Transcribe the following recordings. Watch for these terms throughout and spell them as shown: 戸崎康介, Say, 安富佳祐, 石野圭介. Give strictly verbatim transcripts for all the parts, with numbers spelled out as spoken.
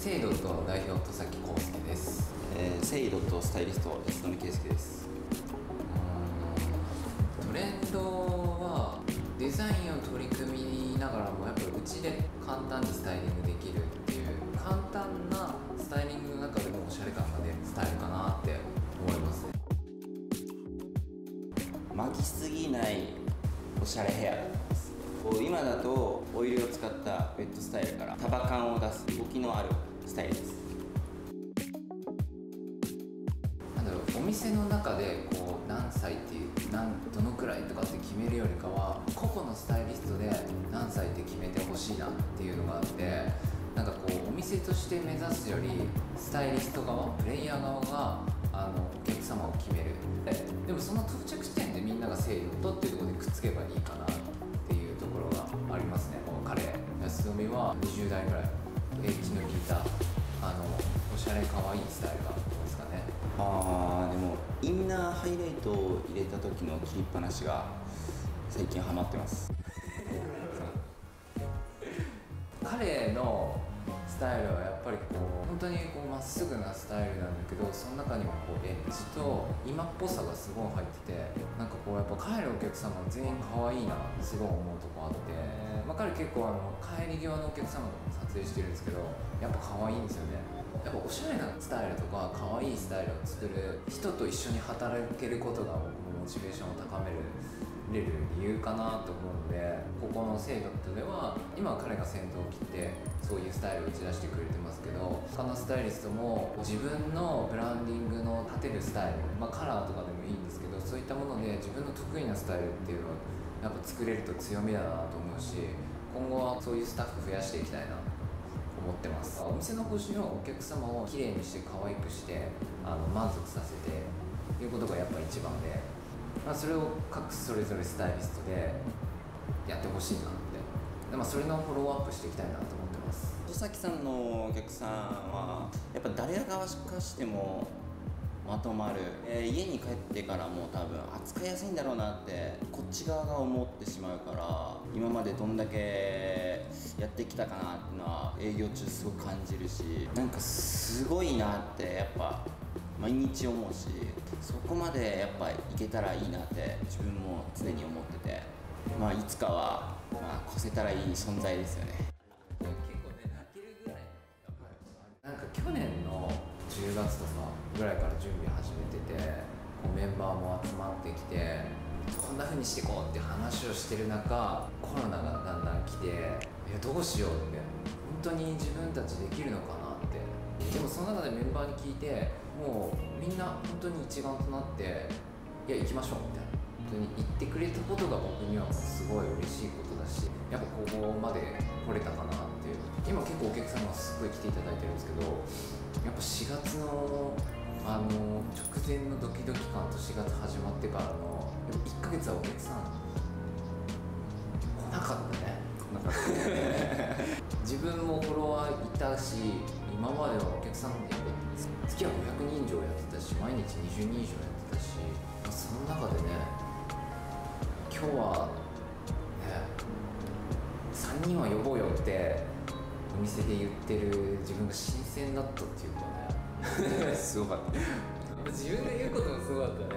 Say の代表戸崎康介です。えー、Say とスタイリスト石野圭介です。トレンドはデザインを取り組みながらもやっぱりうちで簡単にスタイリングできるっていう、簡単なスタイリングの中でもおしゃれ感が出るスタイルかなって思います。巻きすぎないおしゃれヘアです。今だとオイルを使ったウェットスタイルから束感を出す動きのあるスタイルです。あのお店の中でこう何歳っていう何どのくらいとかって決めるよりかは、個々のスタイリストで何歳って決めてほしいなっていうのがあって、なんかこうお店として目指すよりスタイリスト側、プレイヤー側があのお客様を決める。でもその到着地点でみんなが制度とっていうところでくっつけばいいかなっていうところがありますね。彼安富はにじゅう代ぐらい、エッジの効いたあのおしゃれかわいいスタイルがですかね。ああ、でもインナーハイライトを入れた時の切りっぱなしが最近ハマってます彼のスタイルはやっぱりこう本当にこうまっすぐなスタイルなんだけど、その中にもこうエッジと今っぽさがすごい入ってて、なんかこうやっぱ帰るお客様全員可愛いなってすごい思うとこあって、まあ、彼結構あの帰り際のお客様と撮影してるんですけど、やっぱ可愛いんですよね。やっぱおしゃれなスタイルとか可愛いスタイルを作る人と一緒に働けることが僕のモチベーションを高めるれる理由かなと思うので、ここのセイドでは今彼が先頭を切ってそういうスタイルを打ち出してくれてますけど、他のスタイリストも自分のブランディングの立てるスタイル、まあ、カラーとかでもいいんですけど、そういったもので自分の得意なスタイルっていうのをやっぱ作れると強みだなと思うし、今後はそういうスタッフ増やしていきたいなと思ってます。お店の腰のお客様をきれいにして可愛くしてあの満足させていうことがやっぱ一番で。まあそれを各それぞれスタイリストでやってほしいなって、で、まあ、それのフォローアップしていきたいなと思ってます。戸崎さんのお客さんはやっぱ誰がわしかしてもまとまる、えー、家に帰ってからも多分扱いやすいんだろうなってこっち側が思ってしまうから、今までどんだけやってきたかなっていうのは営業中すごく感じるし、なんかすごいなってやっぱ毎日思うし、そこまでやっぱいけたらいいなって自分も常に思ってて、まあいつかはまあ越せたらいい存在ですよね。結構ね、泣けるぐらい、なんか去年のじゅうがつとかぐらいから準備始めてて、メンバーも集まってきてこんな風にしていこうって話をしてる中、コロナがだんだん来て、いやどうしようって、本当に自分たちできるのかなって。でもその中でメンバーに聞いて、もうみんな本当に一丸となって「いや行きましょう」みたいな、本当に言ってくれたことが僕にはすごい嬉しいことだし、やっぱここまで来れたかなっていう。今結構お客様がすごい来ていただいてるんですけど、やっぱしがつのあの直前のドキドキ感としがつ始まってからのやっぱいっかげつはお客さん来なかったね。来なかったね自分もフォロワーいたし、今まではお客さんで月はごひゃくにん以上やってたし、毎日にじゅうにん以上やってたし、その中でね、今日はねさんにんは呼ぼうよってお店で言ってる自分が新鮮だったっていうかねすごかった自分で言うこともすごかった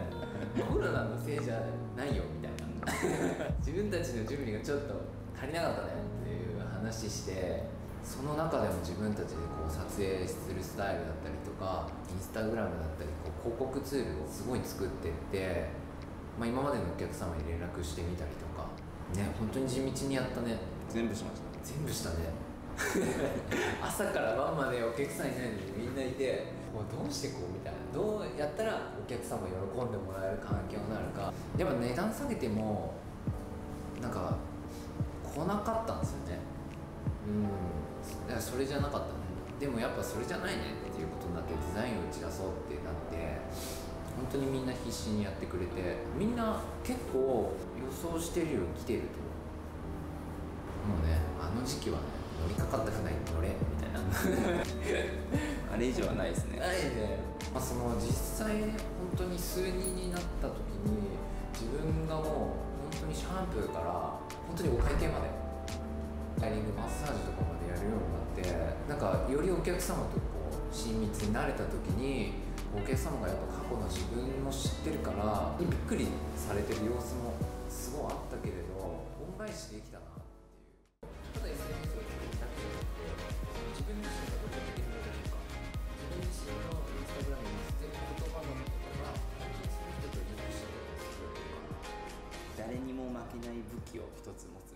ねコロナのせいじゃないよみたいな自分たちの準備がちょっと足りなかったねっていう話して、その中でも自分たちでこう撮影するスタイルだったりとか、インスタグラムだったりこう広告ツールをすごい作ってって、まあ今までのお客様に連絡してみたりとかね、本当に地道にやったね。全部しました。全部したね朝から晩までお客さんいないのにみんないて、もうどうしてこうみたいな、どうやったらお客様喜んでもらえる環境になるか。やっぱ値段下げてもなんか来なかったんですよね。うん、だからそれじゃなかったね。でもやっぱそれじゃないねっていうことになって、デザインを打ち出そうってなって、本当にみんな必死にやってくれて、みんな結構予想してるより来てると思う。もうね、あの時期はね乗りかかった船に乗れみたいなあれ以上はないですね。ないね、まあ、その実際本当に数人になった時に自分がもう本当にシャンプーから本当にお会計までダイニングマッサージとかまでやるようになって、なんかよりお客様とこう親密になれた時にお客様がやっぱ過去の自分も知ってるからびっくりされてる様子もすごいあったけれど、恩返しできたなっていう。ただ エスエヌエス を作りたくて、自分自身がどうやってできるのか、自分自身のインスタグラムに捨てる言葉のことがそういう人とリンクしてるんです。誰にも負けない武器を一つ持つ。